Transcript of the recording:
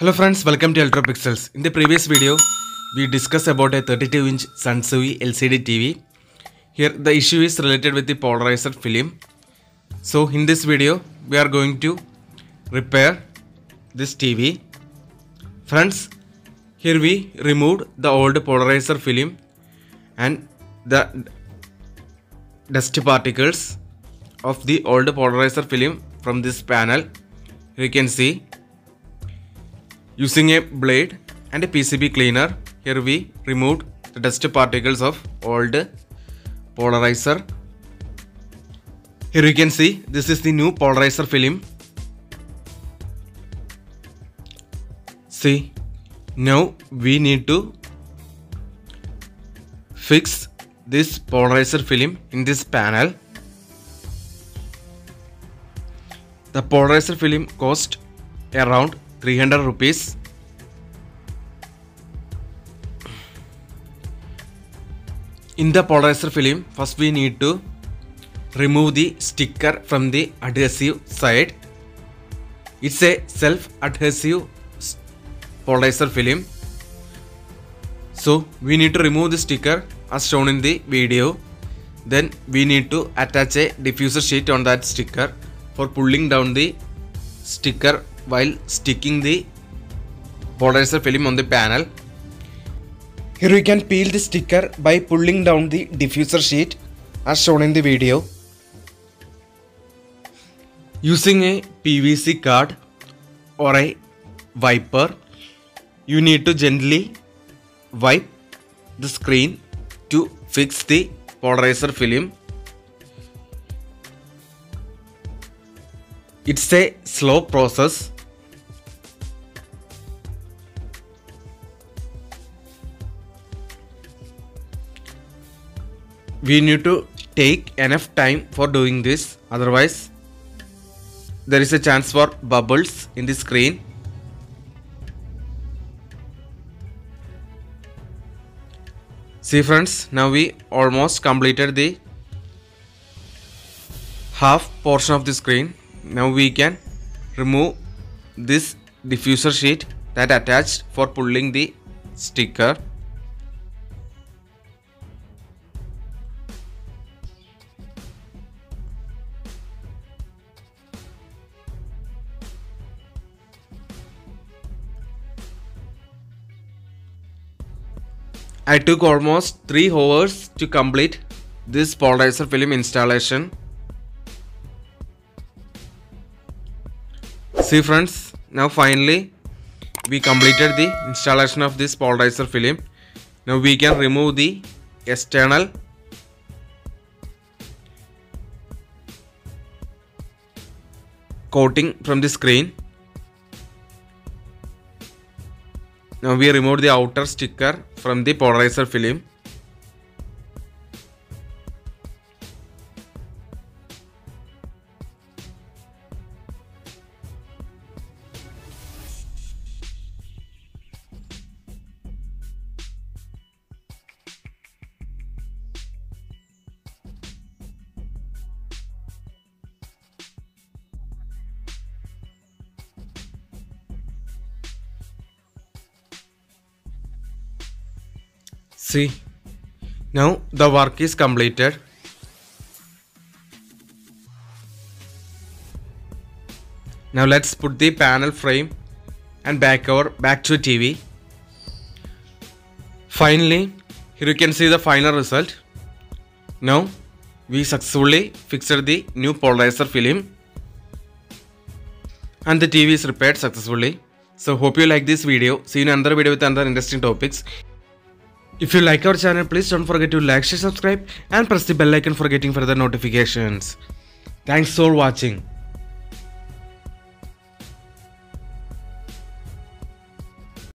Hello friends, welcome to Ultra Pixels. In the previous video, we discussed about a 32-inch Sansui LCD TV. Here the issue is related with the polarizer film. So in this video, we are going to repair this TV. Friends, here we removed the old polarizer film and the dust particles of the old polarizer film from this panel. You can see. Using a blade and a PCB cleaner, here we removed the dust particles of old polarizer. Here you can see this is the new polarizer film. See, now we need to fix this polarizer film in this panel. The polarizer film cost around 300 rupees. In the polarizer film, first we need to remove the sticker from the adhesive side. It's a self-adhesive polarizer film. So we need to remove the sticker as shown in the video. Then we need to attach a diffuser sheet on that sticker for pulling down the sticker while sticking the polarizer film on the panel. Here we can peel the sticker by pulling down the diffuser sheet as shown in the video. Using a PVC card or a wiper, you need to gently wipe the screen to fix the polarizer film. It's a slow process. We need to take enough time for doing this, otherwise there is a chance for bubbles in the screen. See friends, now we almost completed the half portion of the screen. Now we can remove this diffuser sheet that attached for pulling the sticker. I took almost 3 hours to complete this polarizer film installation. See friends, now finally we completed the installation of this polarizer film. Now we can remove the external coating from the screen. Now we removed the outer sticker from the polarizer film. See, now the work is completed. Now let's put the panel frame and back to TV. Finally, here you can see the final result. Now we successfully fixed the new polarizer film and the TV is repaired successfully. So hope you like this video. See you in another video with another interesting topics. If you like our channel, please don't forget to like, share, subscribe and press the bell icon for getting further notifications. Thanks for watching.